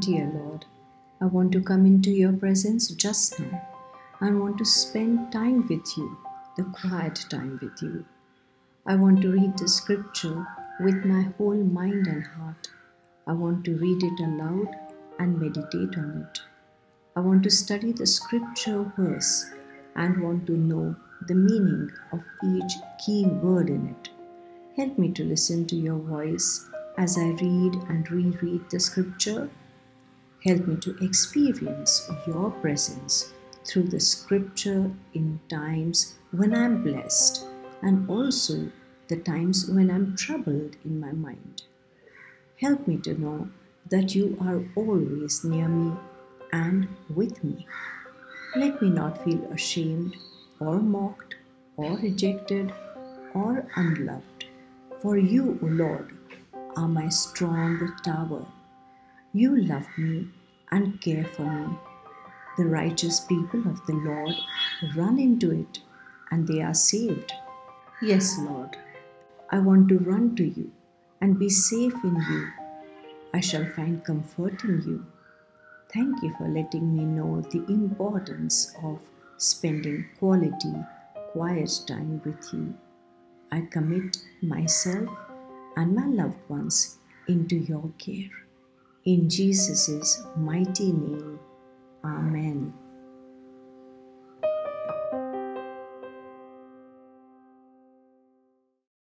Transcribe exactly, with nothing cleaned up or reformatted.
Dear Lord, I want to come into your presence just now. I want to spend time with you, the quiet time with you. I want to read the scripture with my whole mind and heart. I want to read it aloud and meditate on it. I want to study the scripture verse and want to know the meaning of each key word in it. Help me to listen to your voice as I read and reread the scripture. Help me to experience your presence through the scripture in times when I'm blessed and also the times when I'm troubled in my mind. Help me to know that you are always near me and with me. Let me not feel ashamed or mocked or rejected or unloved. For you, O Lord, are my strong tower. You love me and care for me. The righteous people of the Lord run into it and they are saved. Yes, Lord, I want to run to you and be safe in you. I shall find comfort in you. Thank you for letting me know the importance of spending quality, quiet time with you. I commit myself and my loved ones into your care. In Jesus' mighty name, Amen.